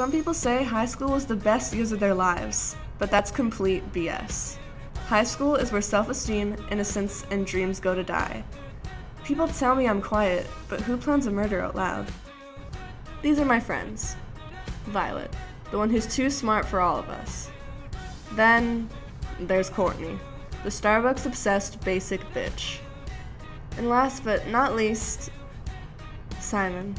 Some people say high school was the best years of their lives, but that's complete BS. High school is where self-esteem, innocence, and dreams go to die. People tell me I'm quiet, but who plans a murder out loud? These are my friends. Violet, the one who's too smart for all of us. Then there's Courtney, the Starbucks-obsessed basic bitch. And last but not least, Simon.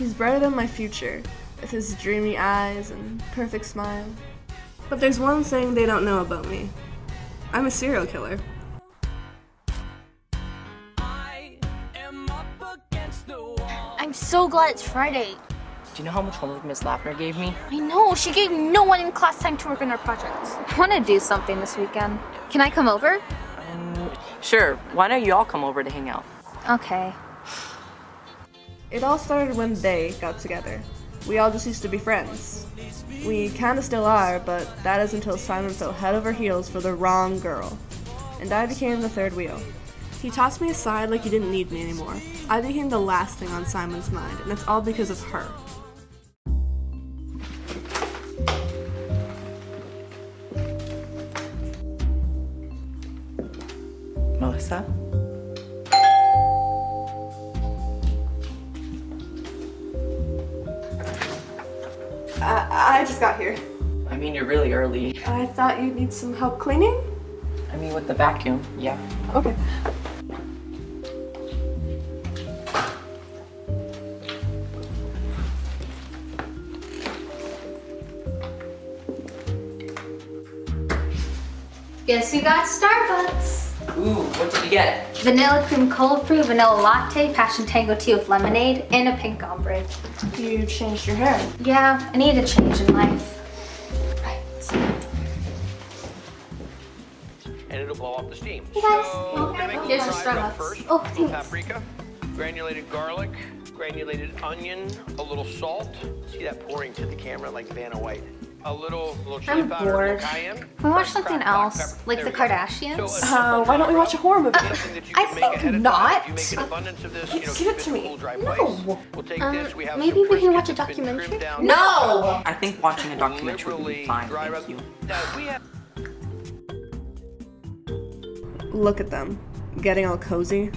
He's brighter than my future, with his dreamy eyes and perfect smile. But there's one thing they don't know about me. I'm a serial killer. I'm so glad it's Friday. Do you know how much homework Miss Lapner gave me? I know, she gave no one in class time to work on our projects. I want to do something this weekend. Can I come over? Sure, why don't you all come over to hang out? Okay. It all started when they got together. We all just used to be friends. We kinda still are, but that is until Simon fell head over heels for the wrong girl. And I became the third wheel. He tossed me aside like he didn't need me anymore. I became the last thing on Simon's mind, and it's all because of her. Melissa? I just got here. I mean, you're really early. I thought you'd need some help cleaning? I mean, with the vacuum, yeah. Okay. Guess who got Starbucks? Ooh, what did you get? Vanilla cream cold brew, vanilla latte, passion tango tea with lemonade, and a pink ombre. You changed your hair. Yeah, I need a change in life. Right. And it'll blow off the steam. Hey guys, here's your Starbucks. Oh, thanks. Paprika, granulated garlic, granulated onion, a little salt. See that pouring to the camera like Vanna White. A little I'm bored. Can we watch something else? Like the Kardashians? Why don't we watch a horror movie? I think not. Give it to me. No. Maybe we can watch a documentary? No! I think watching a documentary would be fine, thank you. Look at them, getting all cozy.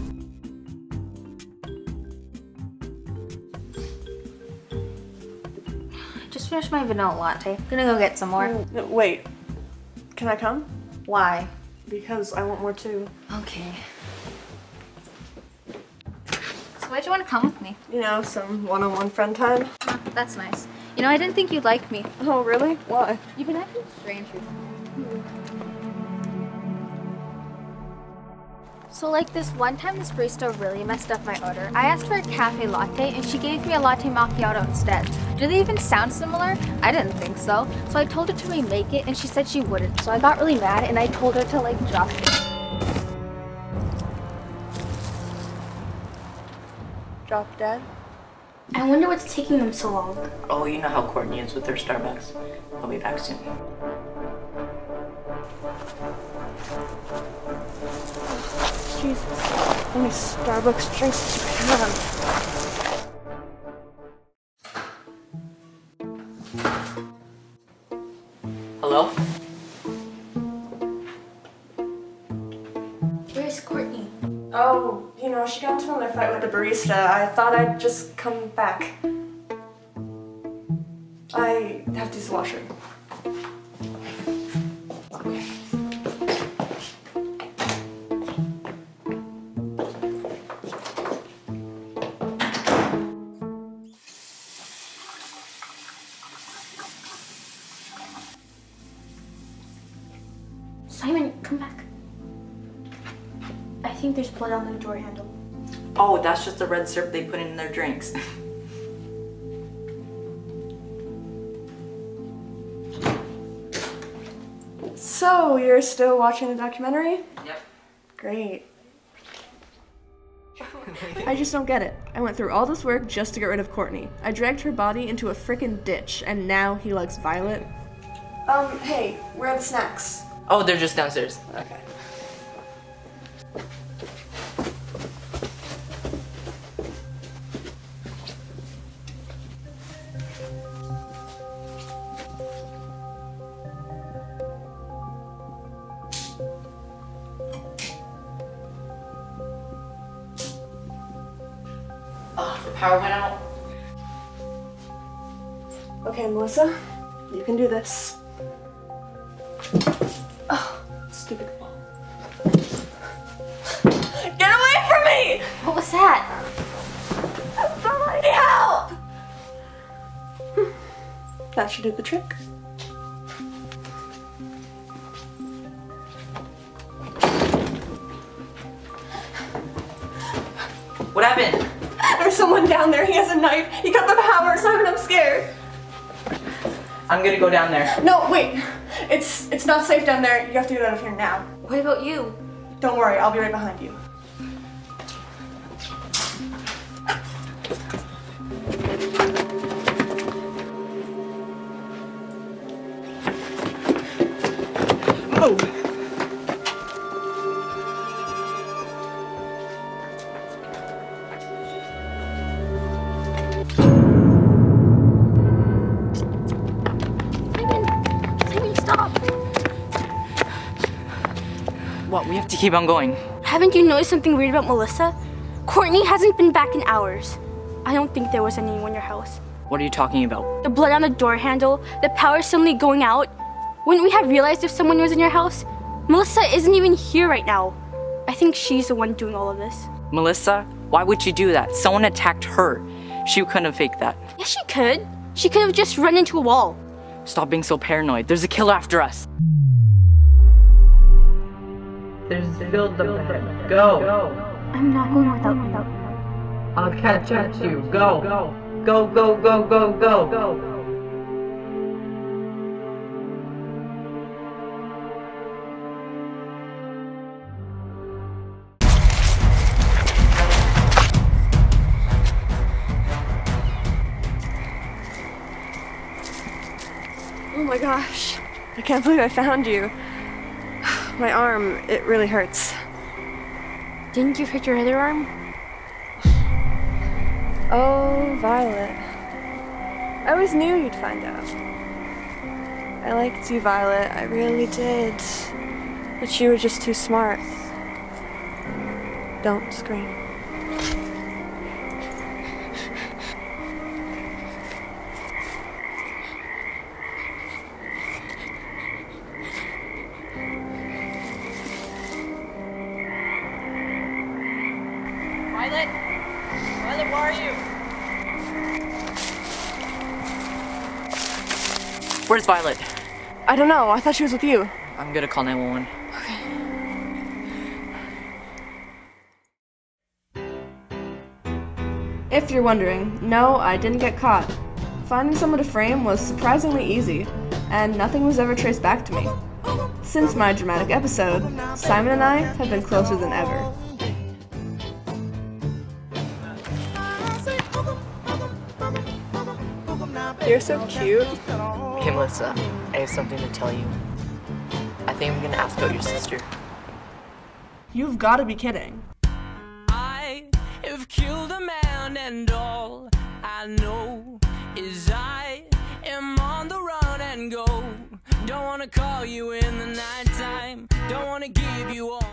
Just finished my vanilla latte. I'm gonna go get some more. Wait, can I come? Why? Because I want more too. Okay. So why'd you want to come with me? You know, some one-on-one friend time. Oh, that's nice. You know, I didn't think you'd like me. Oh, really? Why? You've been acting strange recently. So like this one time, this barista really messed up my order. I asked for a cafe latte and she gave me a latte macchiato instead. Do they even sound similar? I didn't think so. So I told her to remake it and she said she wouldn't. So I got really mad and I told her to like drop it. Drop Dead? I wonder what's taking them so long. Oh, you know how Courtney is with her Starbucks. I'll be back soon. Jesus, how many Starbucks drinks do you have? Hello? Where's Courtney? Oh, you know, she got into another fight with the barista. I thought I'd just come back. I have to use the washroom. Simon, come back. I think there's blood on the door handle. Oh, that's just the red syrup they put in their drinks. So, you're still watching the documentary? Yep. Great. I just don't get it. I went through all this work just to get rid of Courtney. I dragged her body into a frickin' ditch, and now he likes Violet. Hey, where are the snacks? Oh, they're just downstairs. Okay. power went out. Okay, Melissa, you can do this. Oh, stupid ball. Get away from me! What was that? Somebody help! That should do the trick. What happened? There's someone down there. He has a knife. He got the power. Simon, I'm scared. I'm gonna go down there. No, wait. It's not safe down there. You have to get out of here now. What about you? Don't worry. I'll be right behind you. Move. We have to keep on going. Haven't you noticed something weird about Melissa? Courtney hasn't been back in hours. I don't think there was anyone in your house. What are you talking about? The blood on the door handle, the power suddenly going out. Wouldn't we have realized if someone was in your house? Melissa isn't even here right now. I think she's the one doing all of this. Melissa, why would you do that? Someone attacked her. She couldn't have faked that. Yeah, she could. She could have just run into a wall. Stop being so paranoid. There's a killer after us. There's build the plan. Go. I'm not going without you. I'll catch up to you. Go. Go, go, go, go, go, go. Oh my gosh. I can't believe I found you. My arm, it really hurts. Didn't you hurt your other arm? Oh, Violet. I always knew you'd find out. I liked you, Violet. I really did. But you were just too smart. Don't scream. Violet, where are you? Where's Violet? I don't know. I thought she was with you. I'm gonna call 911. Okay. If you're wondering, no, I didn't get caught. Finding someone to frame was surprisingly easy, and nothing was ever traced back to me. Since my dramatic episode, Simon and I have been closer than ever. You're so cute. Hey Melissa, I have something to tell you. I think I'm gonna ask out your sister. You've gotta be kidding. I have killed a man and all I know is I am on the run and go. Don't wanna call you in the night time. Don't wanna give you all.